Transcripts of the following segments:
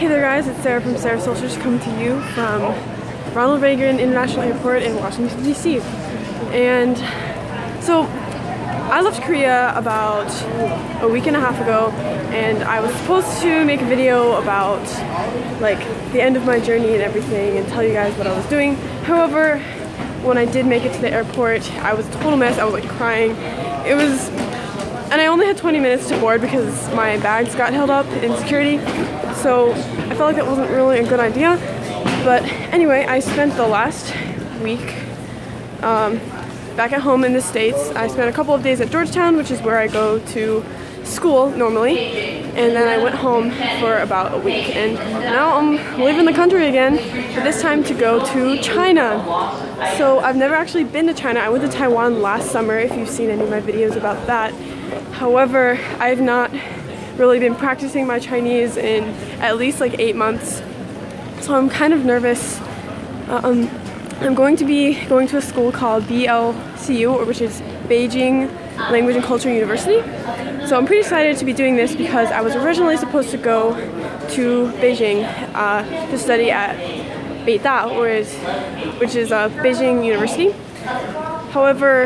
Hey there guys, it's Sarah from Sarah's Seoul Search coming to you from Ronald Reagan International Airport in Washington DC. And so I left Korea about a week and a half ago, and I was supposed to make a video about like the end of my journey and everything and tell you guys what I was doing. However, when I did make it to the airport, I was a total mess. I was like crying. And I only had 20 minutes to board because my bags got held up in security. So I felt like that wasn't really a good idea. But anyway, I spent the last week back at home in the States. I spent a couple of days at Georgetown, which is where I go to school normally, and then I went home for about a week, and now I'm leaving the country again, but this time to go to China. So I've never actually been to China. I went to Taiwan last summer, if you've seen any of my videos about that. However, I've not really been practicing my Chinese in at least like 8 months, so I'm kind of nervous. I'm going to be going to a school called BLCU, which is Beijing Language and Culture University. So I'm pretty excited to be doing this because I was originally supposed to go to Beijing to study at Beida, which is Beijing University. However,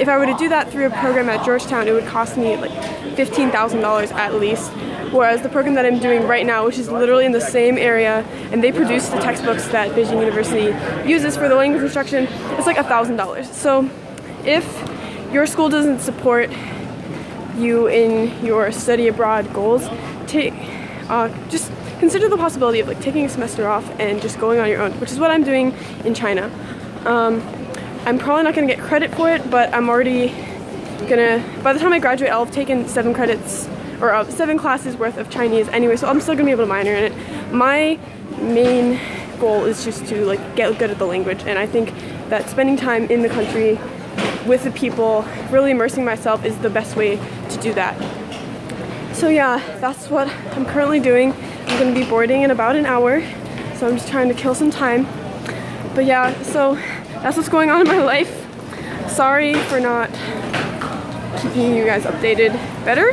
if I were to do that through a program at Georgetown, it would cost me like $15,000 at least. Whereas the program that I'm doing right now, which is literally in the same area, and they produce the textbooks that Beijing University uses for the language instruction, it's like $1,000. So if your school doesn't support you in your study abroad goals, just consider the possibility of like taking a semester off and just going on your own, which is what I'm doing in China. I'm probably not going to get credit for it, but I'm already going to, by the time I graduate, I'll have taken 7 credits or 7 classes worth of Chinese anyway, so I'm still going to be able to minor in it. My main goal is just to like get good at the language, and I think that spending time in the country with the people, really immersing myself, is the best way to do that. So yeah, that's what I'm currently doing. I'm going to be boarding in about an hour, so I'm just trying to kill some time. But yeah, so that's what's going on in my life. Sorry for not keeping you guys updated better,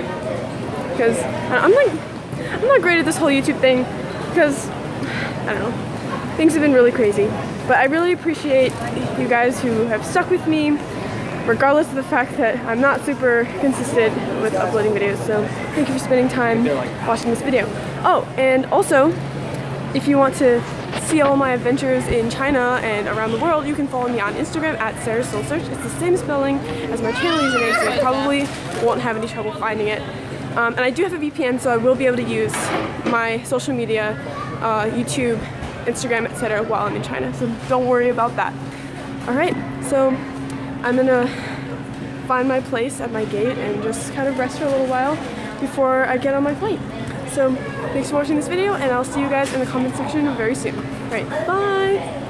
because I'm not great at this whole YouTube thing, because I don't know, things have been really crazy. But I really appreciate you guys who have stuck with me, regardless of the fact that I'm not super consistent with uploading videos. So thank you for spending time watching this video. Oh, and also, if you want to see all my adventures in China and around the world, you can follow me on Instagram at Sarah's Seoul Search. It's the same spelling as my channel username, so you probably won't have any trouble finding it. And I do have a VPN, so I will be able to use my social media, YouTube, Instagram, etc. while I'm in China, so don't worry about that. Alright, so I'm gonna find my place at my gate and just kind of rest for a little while before I get on my flight. So thanks for watching this video, and I'll see you guys in the comment section very soon. Alright, bye!